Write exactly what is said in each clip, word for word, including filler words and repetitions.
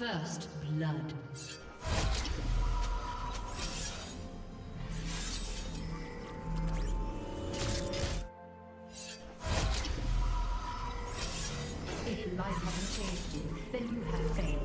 First blood. If life hasn't saved you, then you have failed.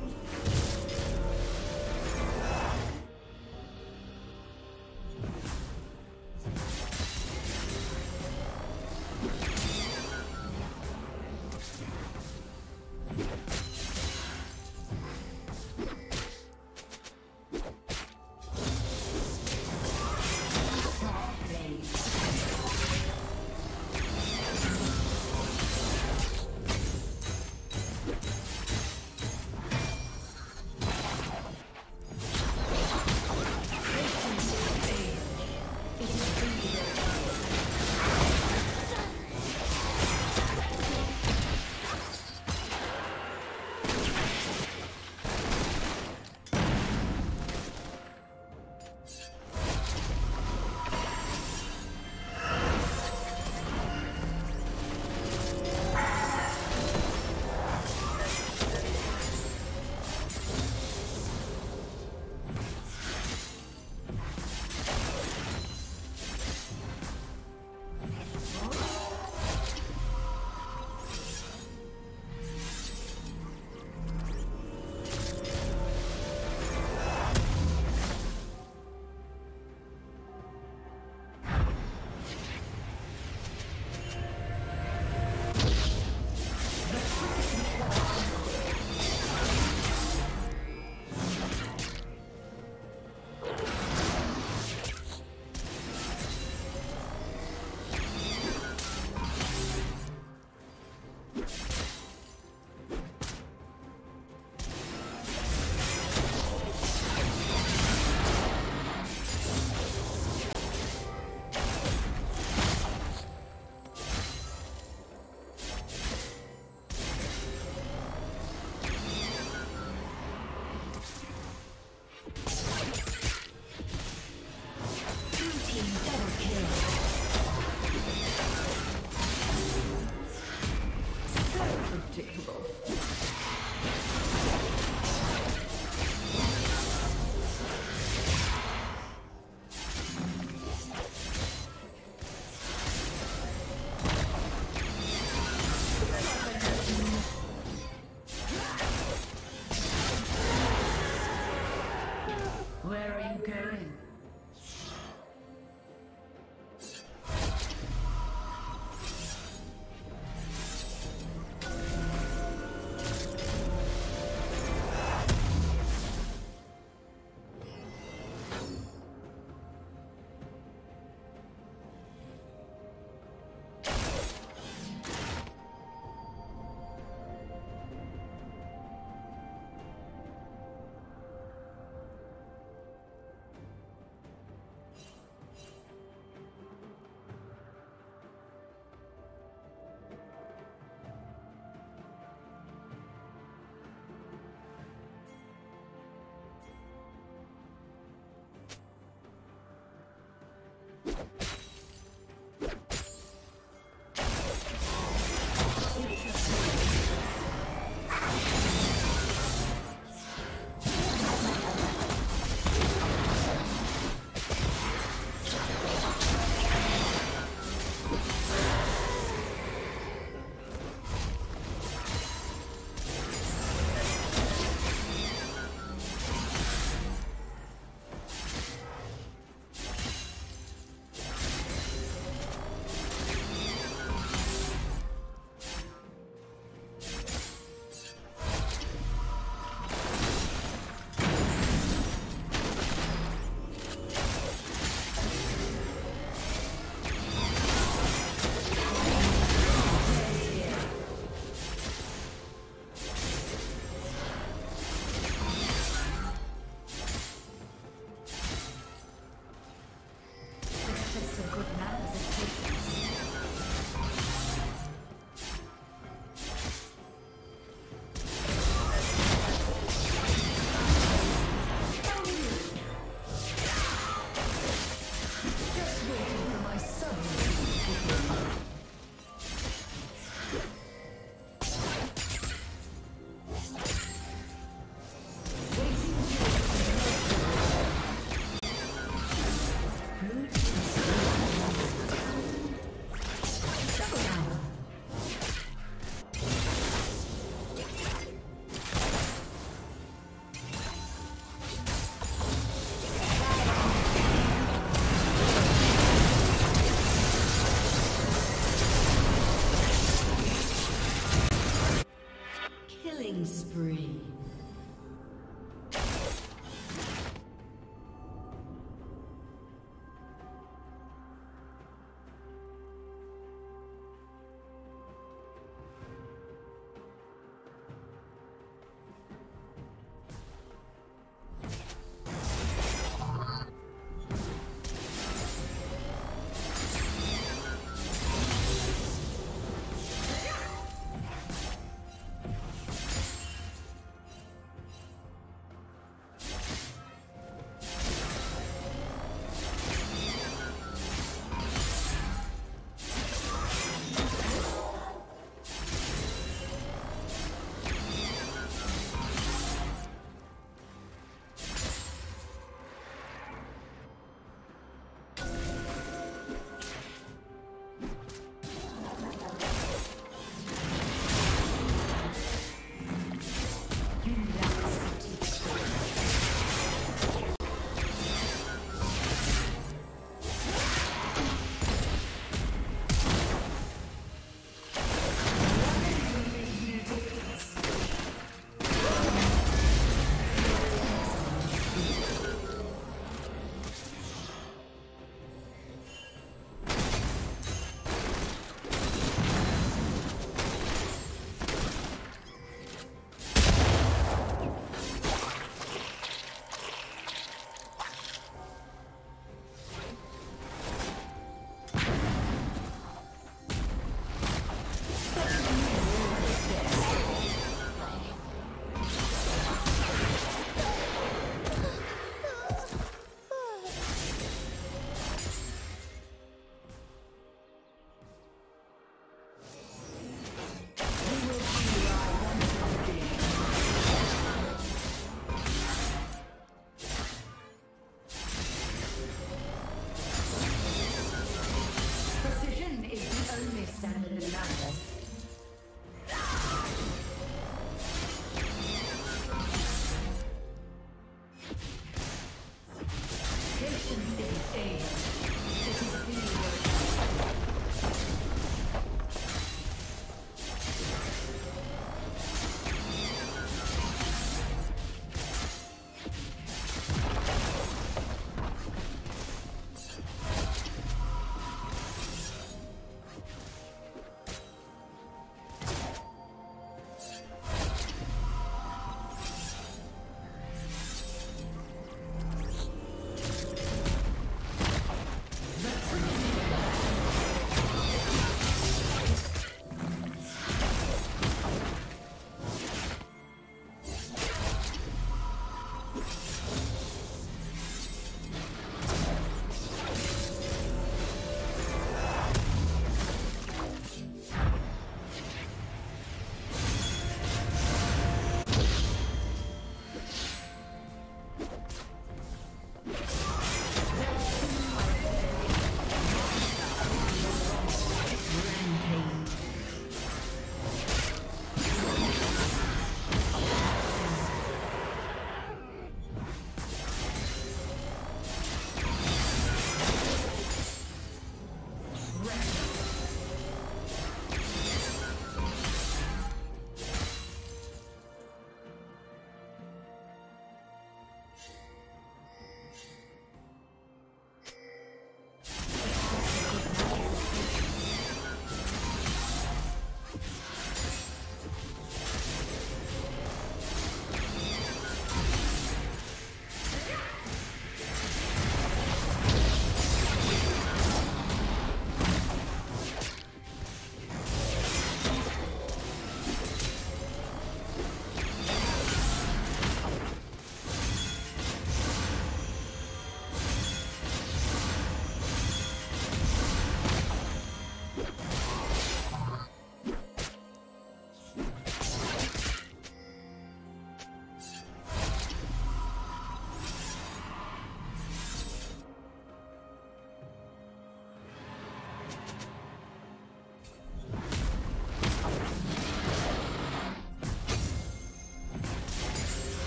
Killing spree.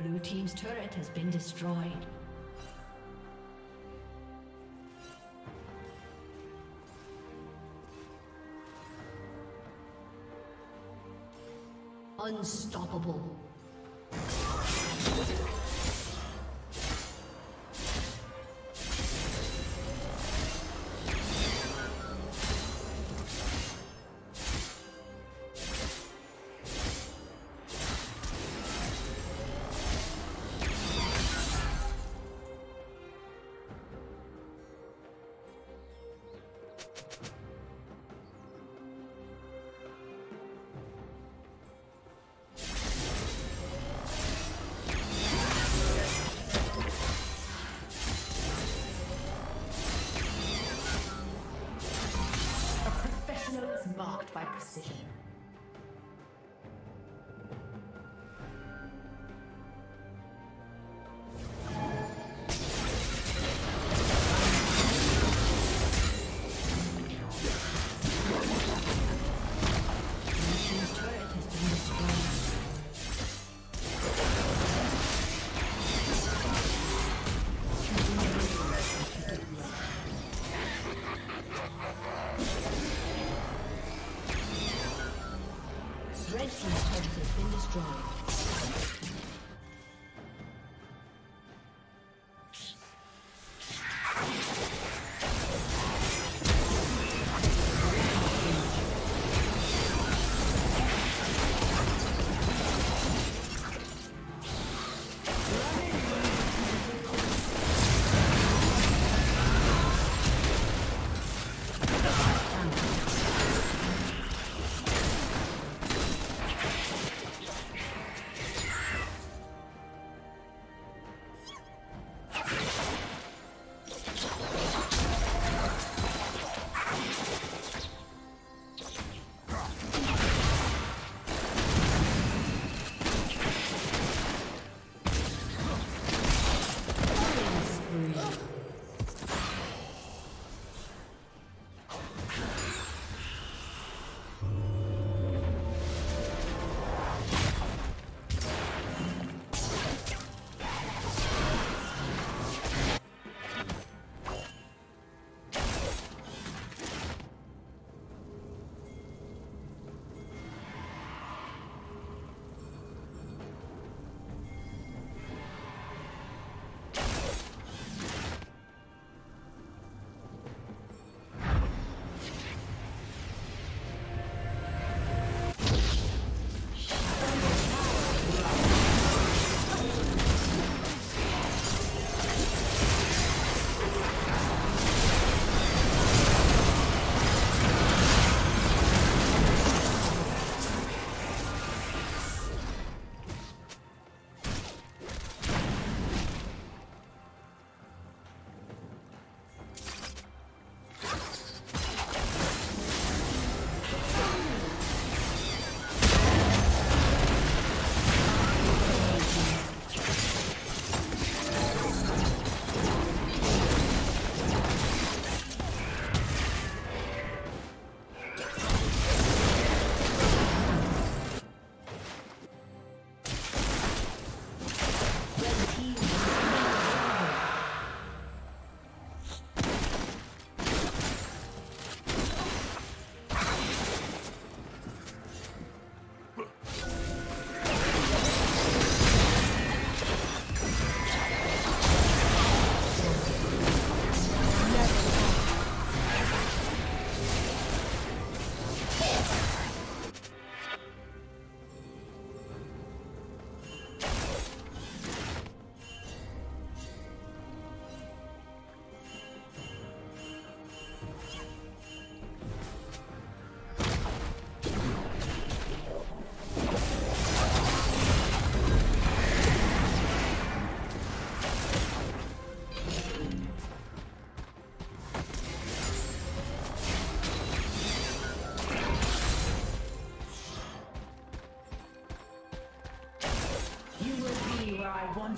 Blue team's turret has been destroyed. Unstoppable.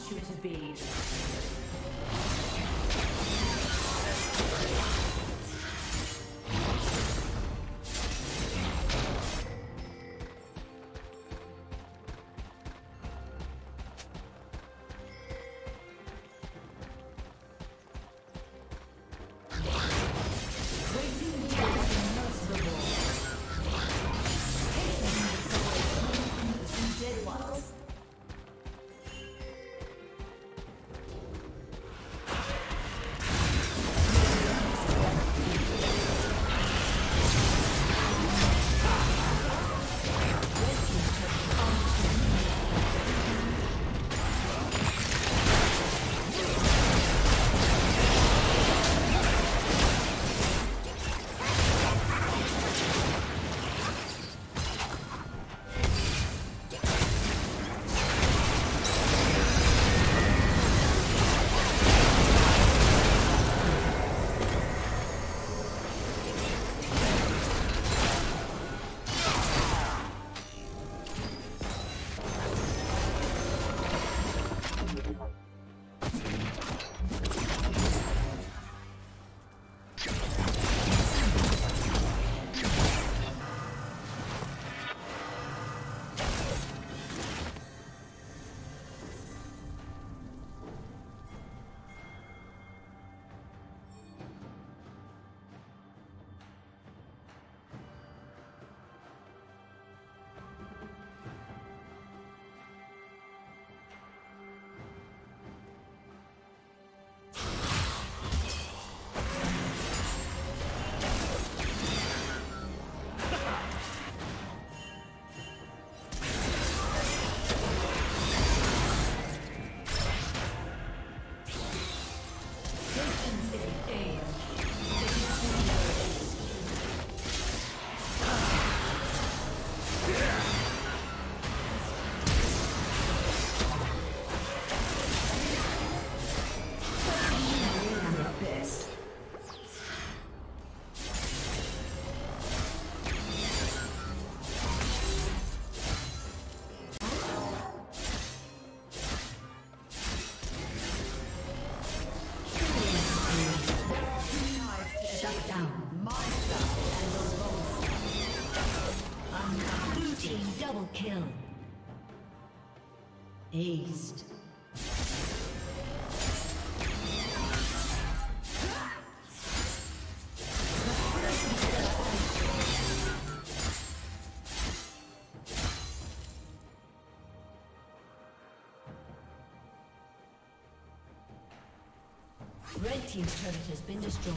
should be. Kill. Aced. Red team's turret has been destroyed.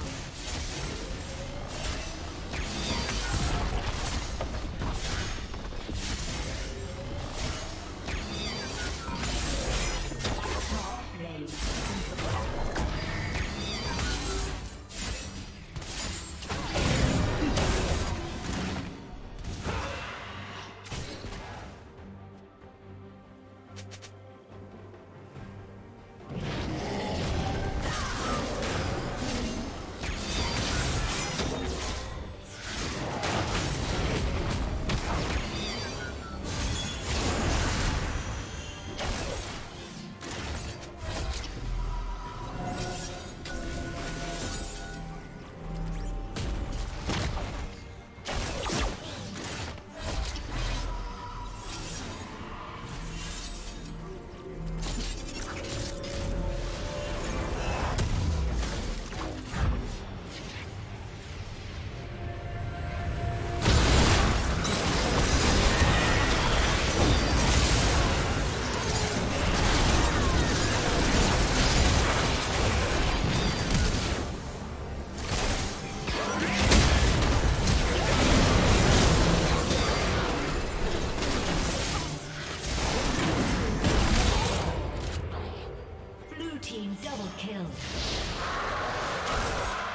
Double kill.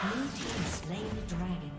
Blue team slain the dragon.